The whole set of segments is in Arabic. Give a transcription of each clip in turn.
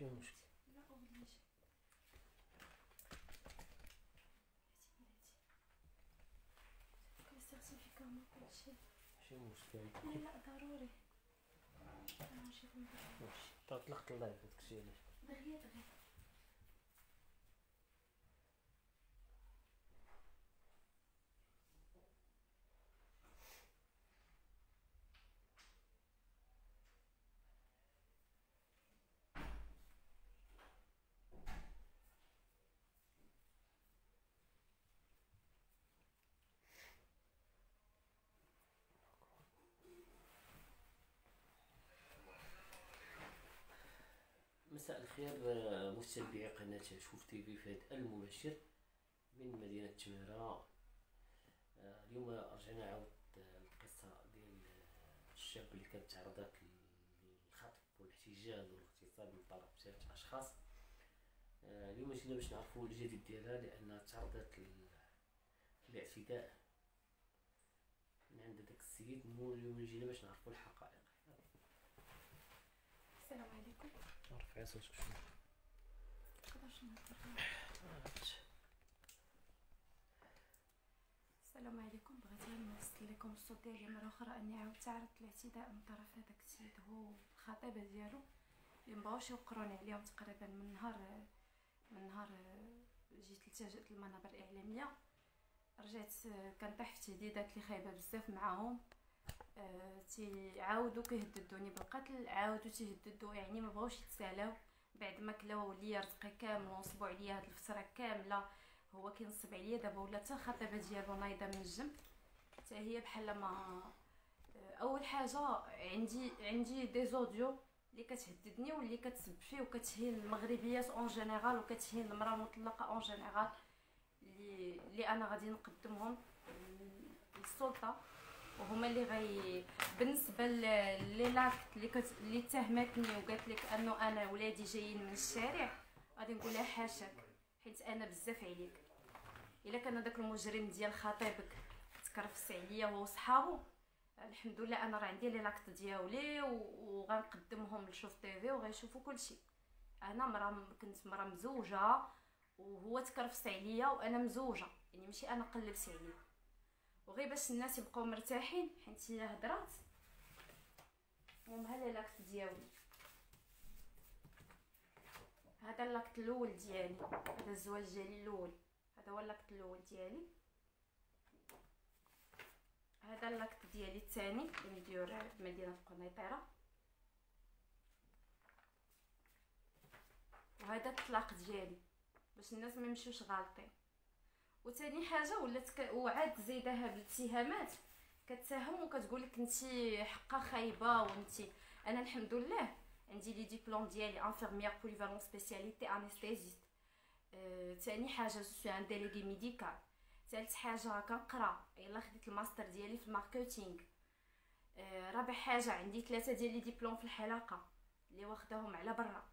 ماشي مشكل. لا ماشي. كنستخدم في كاميرا كلشي. ماشي مشكل. لا لا ضروري. ماشي ماشي. طلقت اللايف داكشي علاش؟ دغيا دغيا. مساء الخير متابعي قناة شوف تيفي في هذا المباشر من مدينة تمارة. اليوم رجعنا عاود القصة ديال الشاب اللي كانت تعرضت للخطف والاحتجاز والاغتصاب من طرف 3 أشخاص. اليوم جينا باش نعرفوا الجديد ديالها لأنها تعرضت للاعتداء من عند داك السيد. اليوم جينا باش نعرفوا الحقائق. السلام عليكم. رفعي صوتك شويه. مقدرش نهضر. السلام عليكم. بغيت غير نوصل لكم الصوت ديالي مره اخرى اني عاود تعرضت للاعتداء من طرف هذاك السيد هو والخطيبه ديالو اللي مبغاوش يوقروني عليهم تقريبا من نهار جيت التجأت للمنابر الاعلاميه. رجعت كنطيح في تهديدات اللي خايبه بزاف معاهم. تيعاودوا كيهددوني بالقتل، عاودوا تيهددوا، يعني ما بغاوش يتسالاو بعد ما كلاو ليا رزقي كامل ونصبوا عليا هاد الفتره كامله هو كينصب عليا. دابا ولا حتى الخطيبه ديالو نايضه من الجنب حتى هي بحال ما. اول حاجه عندي دي زوديو اللي كتهددني واللي كتسب فيه وكتهين المغربيات اون جينيرال وكتهين المراه المطلقه اون جينيرال اللي انا غادي نقدمهم للسلطه، وهما اللي غي بالنسبه لي لاكت اللي اتهمتني وقالت لك انه انا ولادي جايين من الشارع. غادي نقول لها حاشاك، حيت انا بزاف عليك. الا كان داك المجرم ديال خطيبك تكرفس عليا هو وصحابو، الحمد لله انا راه عندي لي لاكت ديالي وغنقدمهم لشوف تيفي وغيشوفوا كلشي. انا كنت مرا مزوجه وهو تكرفس عليا وانا مزوجه، يعني ماشي انا قلبت عليه. وغير باش الناس يبقاو مرتاحين حيت هي هضرات ومهلا لاكت ديالي. هذا اللاكت الاول ديالي، هذا الزواج ديالي الاول، هذا هو اللاكت الاول ديالي. هذا اللاكت ديالي الثاني اللي مديور بمدينه القنيطيره، وهذا الطلاق ديالي باش الناس ما يمشيوش غالطين. وثاني حاجه ولات وعاد زيدها بالاتهامات، كتساهم وكتقول لك انتي حقا خايبه وانتي. انا الحمد لله عندي لي ديبلوم ديالي انفيرميير بوليفالون سبيسياليتي انستيزيست. ثاني حاجه جو سوي ان ديليغي ميديكال. ثالث حاجه كنقرا، يلا خديت الماستر ديالي في الماركتينغ. رابع حاجه عندي 3 ديال لي ديبلوم في الحلاقه اللي واخداهم على برا.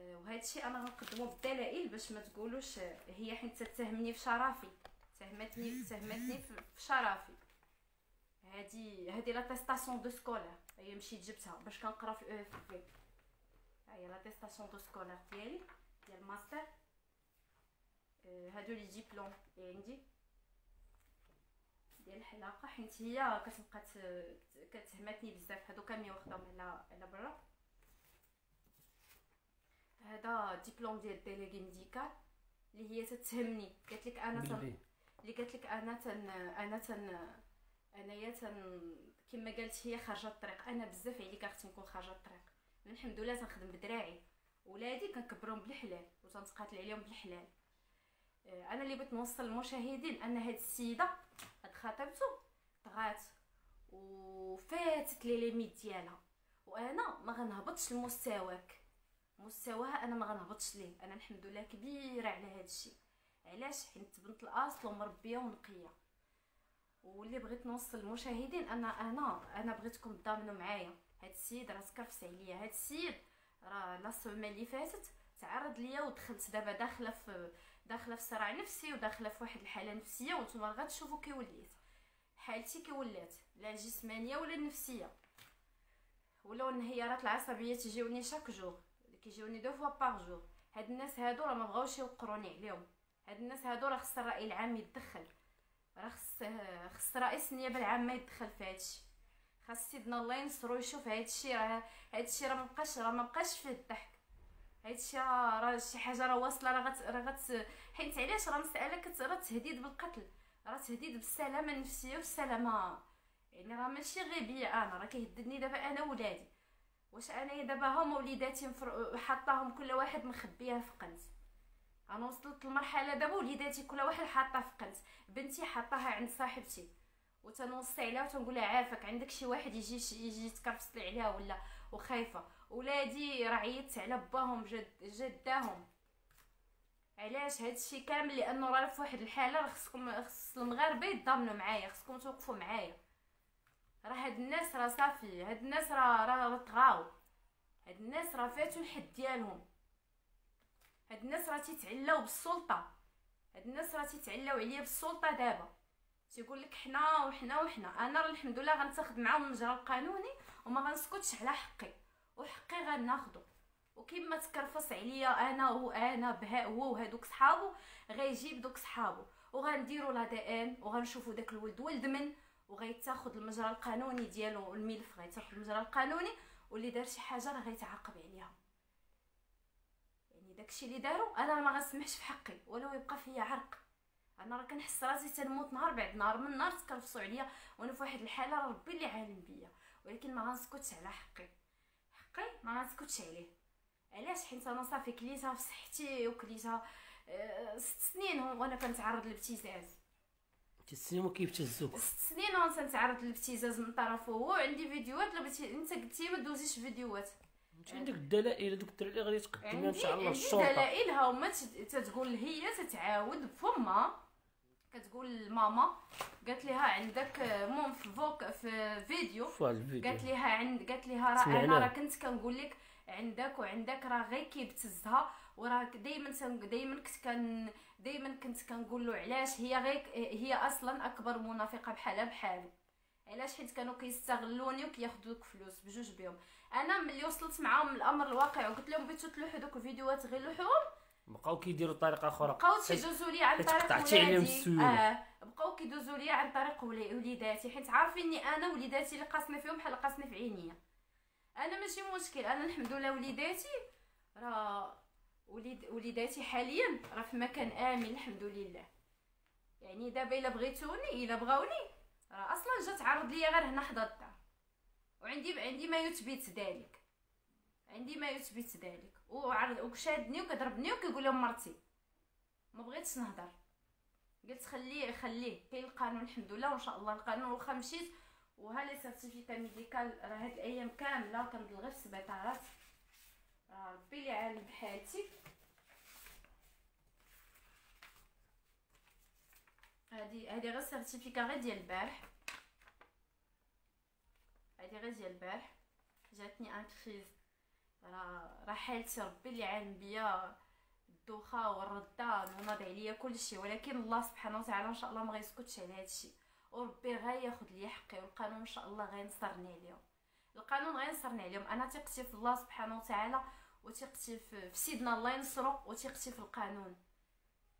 وهذا الشيء انا غنقدمو بالدلائل باش ما تقولوش هي، حيت تتهمني في شرفي، تهمتني في شرفي. هذه لا تيستاسيون دو سكولار، هي مشيت جبتها باش كنقرا في الاو اف بي. ها هي لا تيستاسيون دو سكولار ديالي ديال الماستر. هادو لي ديبلوم عندي ديال الحلاقه، حيت هي كتبقى كتهمتني بزاف. هادو كاملين واخدهم على برا. هذا ديبلوم ديال ديليغي ميديكال اللي هي تتهمني، قالت لك انا اللي قالت لك انايا كما قالت هي خارجه الطريق. انا بزاف عليك اختي نكون خارجه الطريق. انا الحمد لله تنخدم بدراعي، ولادي كنكبرهم بالحلال وتنتقاتل عليهم بالحلال. انا اللي بغيت نوصل للمشاهدين ان هاد السيده هاد خطيبته طغات وفاتت لي ليميت ديالها، وانا ما غنهبطش لمستواك، مستواها انا ما غنهبطش ليه. انا الحمد لله كبيره على هذا الشيء. علاش؟ حيت بنت الاصل ومربيه ونقيه. واللي بغيت نوصل للمشاهدين انا بغيتكم تضامنوا معايا. هذا السيد راه تكرفس عليا، هذا السيد راه لا السومه اللي فاتت تعرض ليا، ودخلت دابا داخله في صراع نفسي وداخله في واحد الحاله نفسيه، وانتما غتشوفوا كي وليت حالتي، كي ولات لا جسمانيه ولا نفسيه ولا انهيارات العصبيه تجيوني شاك جوغ. كيجيوني دو فوا باغ جور. هاد الناس هادو راه ما بغاوش يوقروني عليهم، هاد الناس هادو راه خص الراي العام يتدخل، راه خص رئيس النيابه العامه يتدخل في هادشي، خاص سيدنا الله ينصرو يشوف هادشي. راه هادشي راه ما بقاش فيه الضحك، هادشي راه شي حاجه راه واصله، راه حيت علاش راه مساله راه تهديد بالقتل، راه تهديد بالسلامه النفسيه والسلامه، يعني راه ماشي غير بيا انا، راه كيهددني دابا انا ولادي. واش انا دابا هما وليداتي حطاهم كل واحد مخبيها في قنت؟ انا وصلت لمرحله دابا وليداتي كل واحد حاطها في قنت، بنتي حاطاها عند صاحبتي وتنوصي عليها وتنقول لها عافاك عندك شي واحد يجي يتكرفص لي عليها ولا، وخايفه. ولادي راه عيطت على باهم جداهم. علاش هادشي كامل؟ لانه راه في واحد الحاله، راه خص المغاربه يتضامنوا معايا، خصكم توقفوا معايا. راه هاد الناس راه صافي، هاد الناس راه طغاو، هاد الناس راه فاتوا الحد ديالهم، هاد الناس راه تيتعلاو بالسلطه، هاد الناس راه تيتعلاو عليا بالسلطه. دابا تيقول لك حنا وحنا وحنا. انا راه الحمد لله غنتاخد معاهم المجرى القانوني وما غنسكتش على حقي، وحقي غناخدو. وكيما تكرفص عليا انا وانا بها هو وهادوك صحابو، غيجيب دوك صحابو وغنديروا لا دي ان، وغنشوفوا داك الولد ولد من، وغيتاخد المجرى القانوني ديالو، الملف غيتاخد المجرى القانوني، واللي دار شي حاجه راه غيتعاقب عليها. يعني داكشي اللي داروا انا ما غنسمحش في حقي، ولو يبقى فيا عرق. انا راه كنحس راسي تنموت نهار بعد نهار من نهار تكرفصوا عليا، وانا في واحد الحاله ربي اللي عالم بيا، ولكن ما غنسكتش على حقي، حقي ما غنسكتش عليه. علاش؟ حيت انا صافي كليتها في صحتي، وكليتها 6 سنين وانا كنتعرض للابتزاز. 6 سنين وكيبتزوك، 6 سنين وانا كنتعرض للابتزاز من طرفه هو. عندي فيديوهات، لبغيتي انت قلتي ما دوزيش فيديوهات، انت عندك الدلائل. هذوك الدراري اللي غادي يتقدموا ان شاء الله الشرطه، عندي دلائل. ها هما تتقول هي تتعاود فمها، كتقول لماما قالت ليها عندك المهم في فوق في فيديو، قالت ليها راه انا راه كنت كنقول لك عندك وعندك راه غير كيبتزها، وراه دايما كنت كنقول له علاش هي غير هي اصلا اكبر منافقه بحالها بحالو. علاش؟ حيت كانوا كيستغلوني وكياخذوا دوك فلوس بجوج بهم. انا ملي وصلت معاهم الامر الواقع وقلت لهم بغيتو تلوحوا دوك الفيديوهات غير لوحوهم، بقاو كيديروا طريقه اخرى، بقاو تيدوزوا لي عن طريق ولادي، بقاو كيدوزوا لي عن طريق وليداتي، حيت عارفيني انا وليداتي اللي قاسنا فيهم بحال قاسنا في عينيا. انا ماشي مشكل، انا الحمد لله وليداتي راه وليداتي حاليا راه في مكان امن الحمد لله. يعني دابا الا بغيتوني الا بغاوني راه اصلا جات عرض ليا غير هنا حدا الدار، وعندي ما يثبت ذلك، عندي ما يثبت ذلك. وكشادني وكضربني وكيقول لهم مرتي، ما بغيتش نهضر، قلت خليه كاين القانون الحمد لله، وان شاء الله القانون. واخا مشيت وها لي سيرتيفيكا ميديكال، راه هاد الايام كامله كنبلغ في السبيطارات، راه ربي اللي عالم بحالتي. هادي غير سيرتيفيكا غير ديال البارح، هادي غير ديال البارح جاتني ان كريز، راه حالتي ربي اللي عالم بيا، الدوخه والردان وناض عليا كلشي، ولكن الله سبحانه وتعالى ان شاء الله ما غيسكتش على هادشي، وربي غياخد لي حقي، والقانون ان شاء الله غينصرني عليهم، القانون غينصرني عليهم. انا تيقتي في الله سبحانه وتعالى، وتيقتي في سيدنا الله ينصرو، وتيقتي في القانون.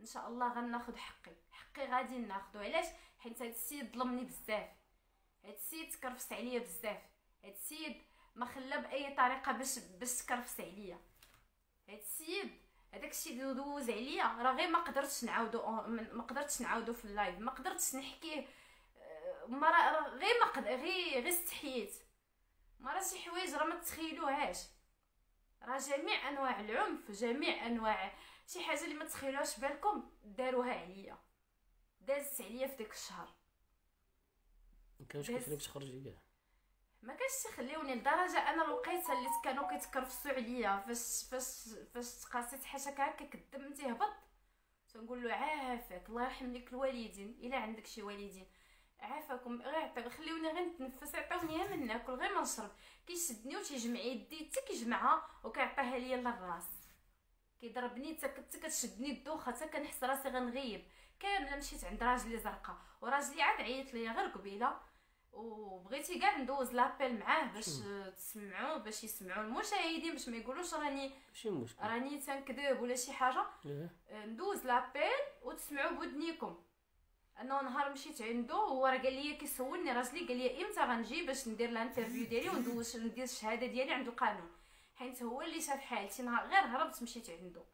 ان شاء الله غناخد حقي، حقي غادي ناخدو. علاش؟ حيت هاد السيد ظلمني بزاف، هاد السيد تكرفس عليا بزاف، هاد السيد ما خلا باي طريقه باش تكرفس عليا. هاد السيد هداكشي اللي دوز عليا راه غير ما قدرتش نعاودو في اللايف، ما قدرتش نحكيه، ما غير ما قد... غير استحييت. ما راه شي حوايج راه ما تتخيلوهاش، راه جميع انواع العنف، جميع انواع شي حاجه اللي ما تتخيلوهاش بالكم داروها عليا، دازت عليا في داك الشهر. ما كانش كيخليك تخرجي كاع، ما كانش تخليوني، لدرجه انا الوقيته اللي كانوا كيتكرفصوا عليا فاش تقاسيت حاشاك هكاك الدم تيهبط، تنقول له عافاك الله يرحم ليك الوالدين الا عندك شي والدين، عافاكم غير خليوني غير نتنفس، عطاوني غير من ناكل غير ما نشرب، كيشدني وتيجمع يدي حتى كيجمعها وكيعطيها ليا للراس، كيضربني حتى كتشدني الدوخه، حتى كنحس راسي غنغيب كامله. مشيت عند راجلي زرقاء، وراجلي عاد عيط ليا غير قبيله، وبغيتي كاع ندوز لابيل معاه باش تسمعوا باش يسمعوا المشاهدين باش ما يقولوش راني تنكذب ولا شي حاجه. ندوز لابيل وتسمعوا بودنيكم. انا نهار مشيت عنده هو راه قال لي كيسولني راجلي قال لي امتى غنجي باش ندير لانترفيو ديالي وندوز ندير الشهاده ديالي عند القانون، حيت هو اللي شاف حالتي. نهار غير هربت مشيت عنده،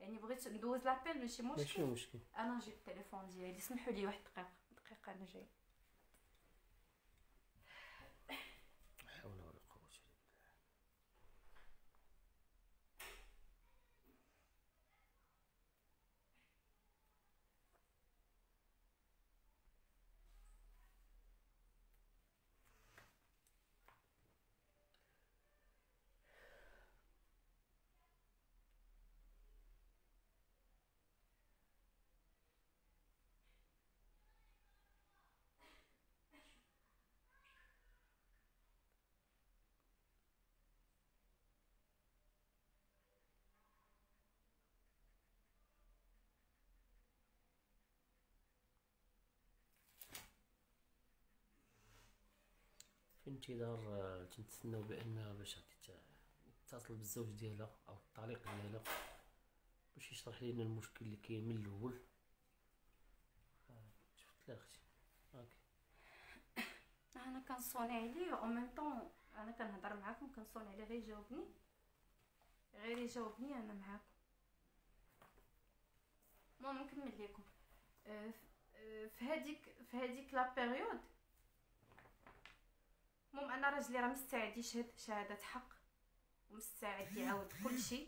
يعني بغيت ندوز لابيل ماشي مشكل. انا جبت التليفون ديالي، سمحوا لي واحد دقيقه انا جاي. في انتظار تنتسناو بانها باش تتصل بالزوج ديالها او الطليق ديالها باش يشرح لينا المشكل اللي كاين من الاول. شفت لاختي هاك انا كنصوني عليه او ميم طون انا كنهضر معاكم كنصوني عليه غير يجاوبني انا معاكم. المهم نكمل لكم في هذيك لا بيريود. المهم انا راجلي راه مستعد يشهد شهاده حق ومستعد يعاود كلشي،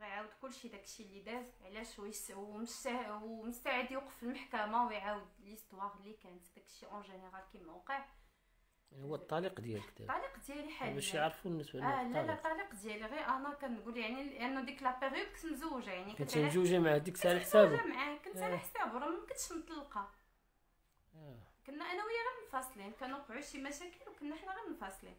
غيعاود كلشي داكشي اللي داز. علاش هو مستعد يوقف في المحكمه ويعاود ليستوار اللي كانت داكشي اون جينيرال كيما وقع. هو الطليق ديالك دابا؟ الطليق ديالي حاليا باش يعرفوا الناس بان لا الطليق ديالي غير انا كنقول يعني لانه ديك لا بيريود كنت مزوجه، يعني كنت مزوجه مع ديك على حسابه كنت على حسابه، راه ما كنتش مطلقه. كنا انا وياه غير منفصلين، كنوقعوا شي مشاكل وكنا حنا غير منفصلين،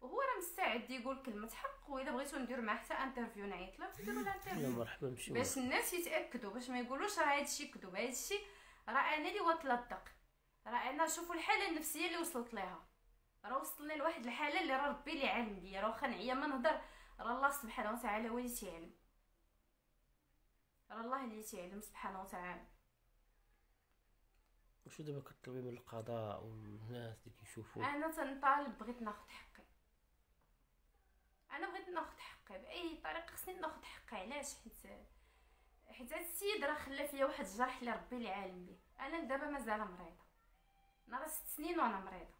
وهو راه مستعد يقول كلمه حق. واذا بغيتو نديروا معاه حتى انترفيو نعيط له نديروا له انترفيو مرحبا نمشيو باش الناس يتاكدوا، باش ما يقولوش راه هادشي كذب، هادشي راه انا اللي واكله الدق، راه انا شوفوا الحاله النفسيه اللي وصلت ليها، راه وصلني لواحد الحاله اللي راه ربي اللي علم ليا، راه واخا نعيا ما نهضر راه الله سبحانه وتعالى هو اللي تيعلم، راه الله اللي تيعلم سبحانه وتعالى. شو دابا كطلبي من القضاء والناس اللي كيشوفوك؟ انا تنطالب، بغيت ناخذ حقي، انا بغيت ناخذ حقي باي طريقه، خصني ناخذ حقي. علاش؟ حيت هاد السيد راه خلى فيا واحد الجرح اللي ربي اللي عالم بيه. انا دابا مازال مريضه، انا راه 6 سنين وانا مريضه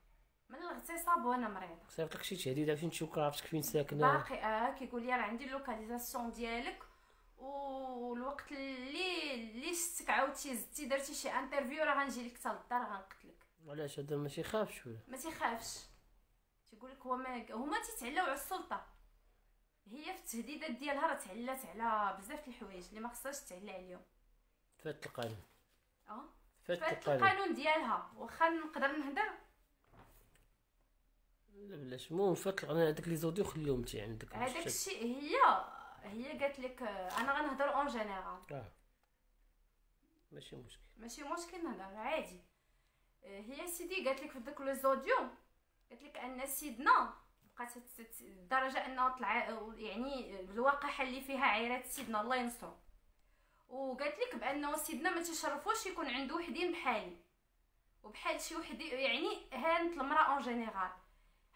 من الاغتصاب وانا مريضه. صيفط لك شي تهديد عرفتي نشوفك عرفتك فين ساكنه باقي؟ كيقول لي راه عندي اللوكاليزاسيون ديالك والوقت اللي شتك عاودتي زدتي درتي شي انترفيو راه غنجي لك حتى للدار غنقتلك. علاش هذا ما تيخافش ولا ما تيخافش؟ تيقول لك هما تيتعلاو على السلطه، هي في التهديدات ديالها راه تعلات على بزاف د الحوايج اللي ما خصهاش تعلى عليهم. فات القانون فات القانون ديالها. واخا نقدر نهضر لا بلاش. المهم فات القانون. هذاك لي زوديو خليهم تي عندك هذاك الشيء. هي قالت لك انا غنهضر اون جينيرال. ماشي مشكل نهضر عادي. هي سيدي قالت لك في داك لو زوديو قالت لك ان سيدنا بقات الدرجه انه طلع يعني الواقعه اللي فيها عيرات سيدنا الله ينصرو، وقالت لك بانه سيدنا ما تشرفوش يكون عنده وحدين بحالي وبحال شي وحدي، يعني هانت المراه اون جينيرال،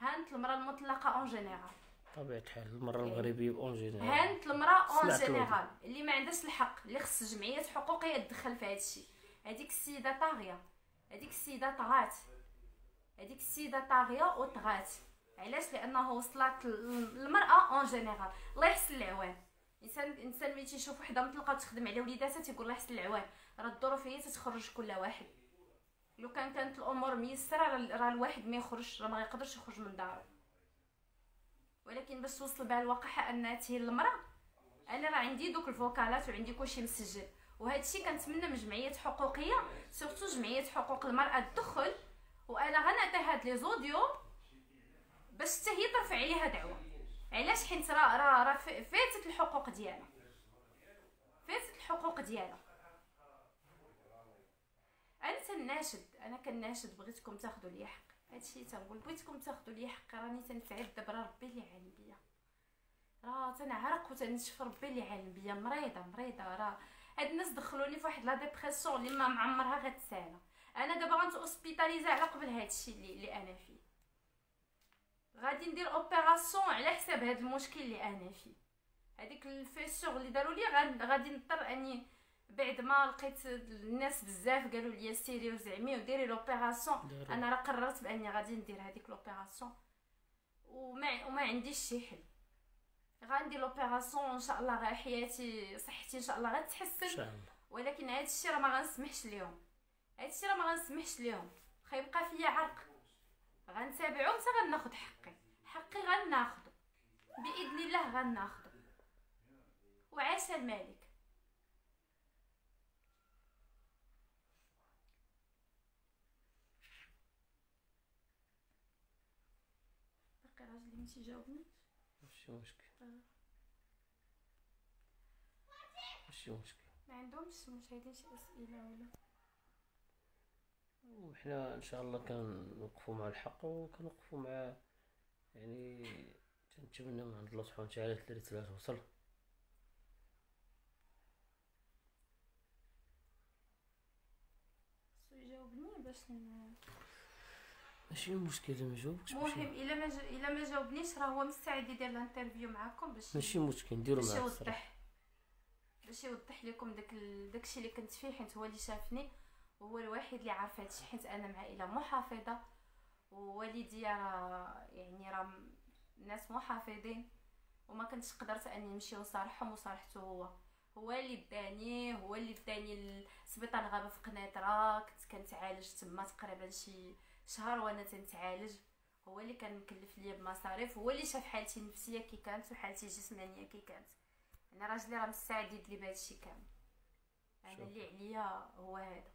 هانت المراه المطلقه اون جينيرال. طبيعة الحال المرأة المغربية اون جينيرال، هانت المرأة اون جينيرال اللي ما عندهاش الحق، اللي خص جمعيات حقوقية تدخل في هذا الشيء. هذيك السيدة طاغية، هذيك السيدة طاغية وطغات. علاش؟ لأنه وصلت المرأة اون جينيرال. الله يحسن العوان. الإنسان ملي تيشوف وحدة مطلقة تخدم على وليداتها تيقول الله يحسن العوان، راه الظروف هي تتخرج كل واحد. لو كانت الأمور ميسرة راه الواحد ما يخرجش، راه ما يقدرش يخرج من داره. ولكن باش توصل بها الواقعه انها تهي المراه. انا راه عندي دوك الفوكالات وعندي كلشي مسجل، وهذا الشيء كنتمنى من جمعيات حقوقيه سورتو جمعيه حقوق المراه تدخل، وانا غنعطي هاد لي زوديو باش حتى هي ترفع عليها دعوه. علاش؟ حيت راه فاتت الحقوق ديالها، فاتت الحقوق ديالها. انا تناشد، انا كناشد بغيتكم تاخذوا لي حقي، هادشي تنقول بغيتكم تاخذوا لي حقي. راني تنسعد دابا، ربي اللي عالم بيا، راه تنعرق وتنشف، ربي اللي عالم بيا. مريضه راه هاد الناس دخلوني فواحد لا ديبرسيون اللي ما معمرها غتسالى. انا دابا غنتوسبيطاليزا على قبل هادشي اللي انا فيه، غادي ندير اوبيراسيون على حساب هاد المشكل اللي انا فيه، هذيك الفيسور اللي داروا لي. غادي نضطر اني بعد ما لقيت الناس بزاف قالوا لي سيري وزعمي وديري لوبيراسيون، انا راه قررت باني غادي ندير هذيك لوبيراسيون وما عنديش شي حل. غندير لوبيراسيون ان شاء الله، غا حياتي صحتي ان شاء الله غتحسن، ولكن هذا الشيء راه ما غنسمحش ليهم، غيبقى فيا عرق. غنتابعهم حتى غناخذ حقي غناخذه باذن الله، غناخذه. وعاش الملك. باقي راجلي ماشي جاوبني، ماشي مشكل. ما عندهمش مشاهدين شي اسئله ولا، وحنا ان شاء الله كنوقفوا مع الحق وكنوقفوا مع، يعني تنتمنى من عند الله سبحانه وتعالى الدراري توصل. ماشي مشكل ما جاوبكش، المهم الا ما جاوبنيش راه هو مستعد يدير الانترفيو معكم باش ماشي مشكل، نديرو معاه باش يوضح لكم داكشي اللي كنت فيه، حيت هو اللي شافني وهو الوحيد اللي عارف هادشي. حيت انا مع عائله محافظه، ووالدي راه يعني راه ناس محافظين، وما كنتش قدرت اني نمشي وصارحهم، وصارحته هو اللي داني لسبيطار الغابه في القنيطره. كنت كنتعالج تما تقريبا شي شهر وانا تنتعالج، هو اللي كان مكلف ليا بمصاريف، هو اللي شاف حالتي النفسيه كي كانت وحالتي الجسمانيه كي كانت. انا راجلي راه مستعد يدير لي بهذا الشيء كامل، انا اللي عليا هو هذا.